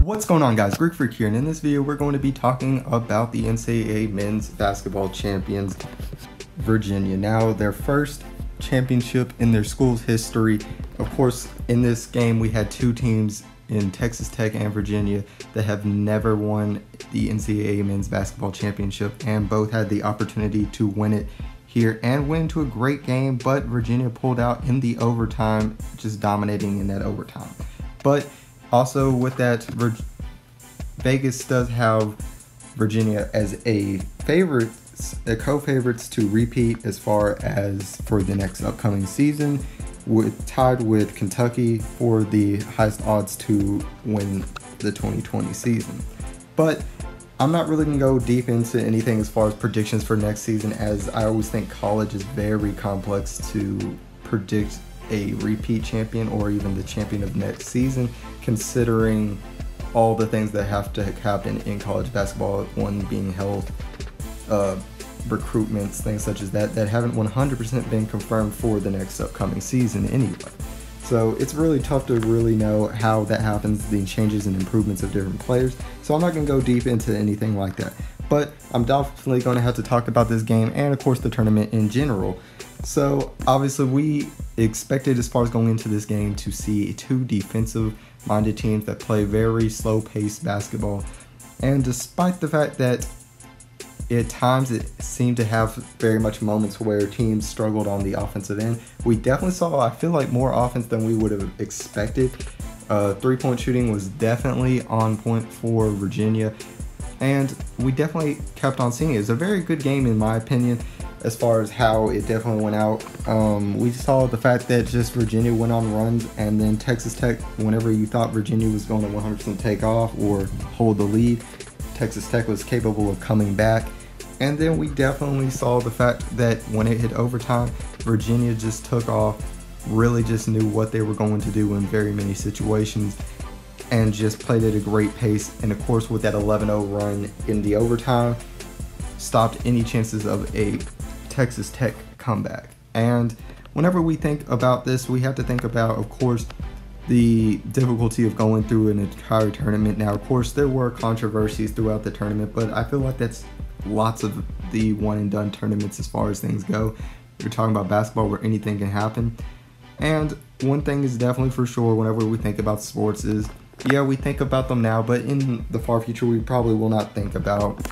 What's going on, guys? Greek Freak here, and in this video we're going to be talking about the NCAA men's basketball champions, Virginia. Now, their first championship in their school's history. Of course, in this game we had two teams in Texas Tech and Virginia that have never won the NCAA men's basketball championship, and both had the opportunity to win it here and went into a great game, but Virginia pulled out in the overtime, just dominating in that overtime. But also with that, Vegas does have Virginia as co-favorites to repeat as far as for the next upcoming season, tied with Kentucky for the highest odds to win the 2020 season. But I'm not really gonna go deep into anything as far as predictions for next season, as I always think college is very complex to predict a repeat champion or even the champion of next season, considering all the things that have to happen in college basketball, one being health, recruitments, things such as that haven't 100% been confirmed for the next upcoming season anyway. So it's really tough to really know how that happens, the changes and improvements of different players. So I'm not going to go deep into anything like that, but I'm definitely going to have to talk about this game and of course the tournament in general. So obviously we expected, as far as going into this game, to see two defensive minded teams that play very slow paced basketball. And despite the fact that at times it seemed to have very much moments where teams struggled on the offensive end, we definitely saw, I feel like, more offense than we would have expected. Three-point shooting was definitely on point for Virginia, and we definitely kept on seeing it. It was a very good game in my opinion as far as how it definitely went out. We saw the fact that just Virginia went on runs, and then Texas Tech, whenever you thought Virginia was going to 100% take off or hold the lead, Texas Tech was capable of coming back. And then we definitely saw the fact that when it hit overtime, Virginia just took off, really just knew what they were going to do in very many situations, and just played at a great pace. And of course, with that 11-0 run in the overtime, stopped any chances of a Texas Tech comeback. And whenever we think about this, we have to think about, of course, the difficulty of going through an entire tournament. Now, of course, there were controversies throughout the tournament, but I feel like that's lots of the one and done tournaments as far as things go. You're talking about basketball where anything can happen. And one thing is definitely for sure whenever we think about sports is, yeah, we think about them now, but in the far future, we probably will not think about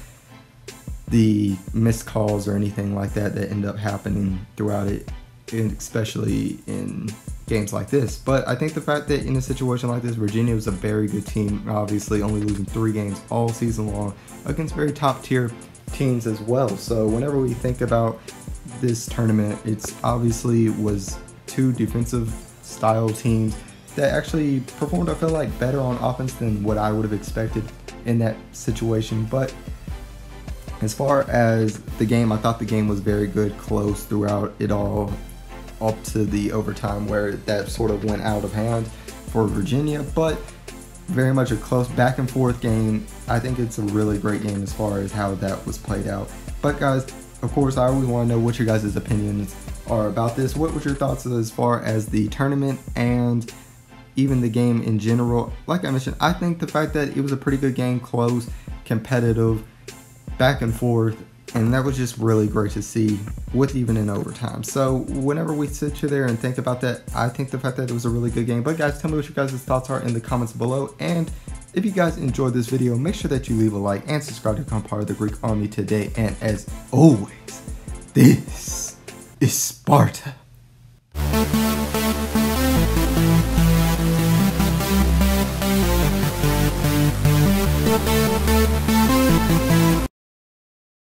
the missed calls or anything like that end up happening throughout it, and especially in games like this. But I think the fact that in a situation like this, Virginia was a very good team, obviously only losing 3 games all season long against very top tier teams as well. So whenever we think about this tournament, it's obviously was two defensive style teams that actually performed, I feel like, better on offense than what I would have expected in that situation. But as far as the game, I thought the game was very good, close throughout it all, up to the overtime where that sort of went out of hand for Virginia, but very much a close back and forth game. I think it's a really great game as far as how that was played out. But guys, of course, I always want to know what your guys' opinions are about this. What was your thoughts as far as the tournament and even the game in general? Like I mentioned, I think the fact that it was a pretty good game, close, competitive, back and forth, and that was just really great to see, with even in overtime. So whenever we sit there and think about that, I think the fact that it was a really good game. But guys, tell me what your guys' thoughts are in the comments below. And if you guys enjoyed this video, make sure that you leave a like and subscribe to become part of the Greek Army today. And as always, this is Sparta.